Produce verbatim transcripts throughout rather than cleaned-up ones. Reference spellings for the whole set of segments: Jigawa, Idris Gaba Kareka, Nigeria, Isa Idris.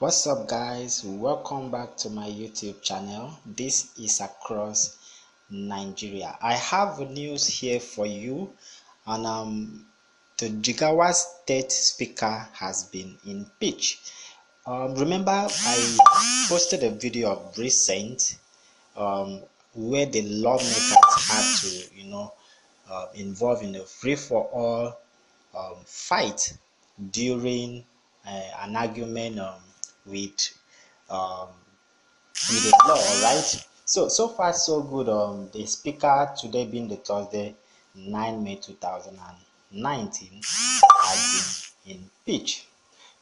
What's up guys, welcome back to my YouTube channel. This is Across Nigeria. I have news here for you, and um the Jigawa state speaker has been impeached. Um remember, I posted a video of recent um where the lawmakers had to you know uh, involve in a free-for-all um, fight during uh, an argument um with um with the law, right? So so far so good. Um the speaker, today being the Thursday, nine May two thousand nineteen, has been impeached.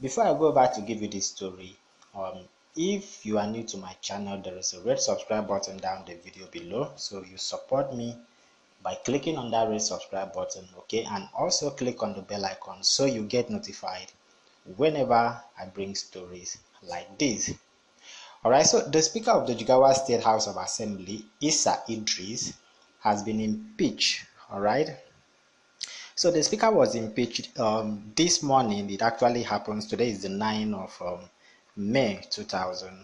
Before I go back to give you this story, um if you are new to my channel, there is a red subscribe button down the video below, so you support me by clicking on that red subscribe button, okay? And also click on the bell icon so you get notified whenever I bring stories like this. All right, so the speaker of the Jigawa State House of Assembly, Isa Idris, has been impeached. All right, so the speaker was impeached um, this morning. It actually happens today is the ninth of um, May two thousand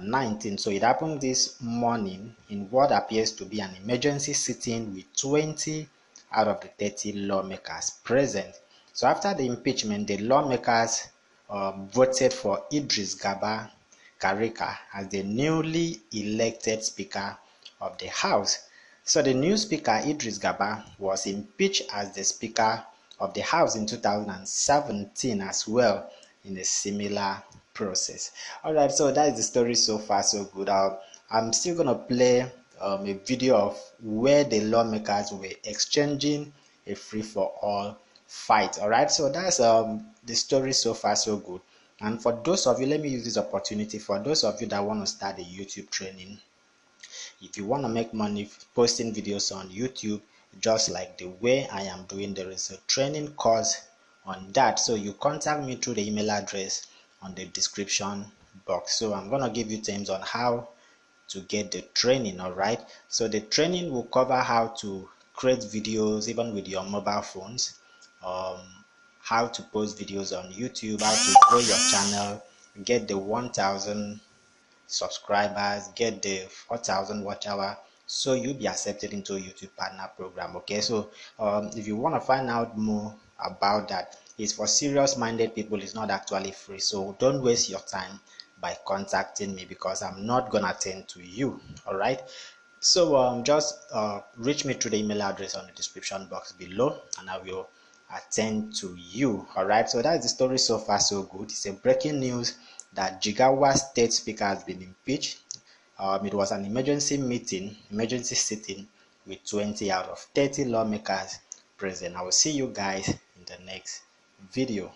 nineteen, so it happened this morning in what appears to be an emergency sitting with twenty out of the thirty lawmakers present. So after the impeachment, the lawmakers uh, voted for Idris Gaba Kareka as the newly elected Speaker of the House. So the new Speaker, Idris Gaba, was impeached as the Speaker of the House in two thousand seventeen as well, in a similar process. All right, so that is the story so far, so good. Uh, I'm still going to play um, a video of where the lawmakers were exchanging a free-for-all fight. All right, so that's um the story so far, so good. And for those of you, let me use this opportunity, for those of you that want to start a YouTube training, if you want to make money posting videos on YouTube, just like the way I am doing, there is a training course on that. So you contact me through the email address on the description box. So I'm gonna give you tips on how to get the training. All right, so the training will cover how to create videos even with your mobile phones, um how to post videos on YouTube, how to grow your channel, get the one thousand subscribers, get the four thousand watch hour, so you'll be accepted into a YouTube partner program, okay? So um if you want to find out more about that, it's for serious minded people. It's not actually free, so don't waste your time by contacting me, because I'm not gonna attend to you. All right, so um just uh reach me through the email address on the description box below, and I will attend to you. All right, so that's the story so far, so good. It's a breaking news that Jigawa state speaker has been impeached. Um it was an emergency meeting emergency sitting with twenty out of thirty lawmakers present. I will see you guys in the next video.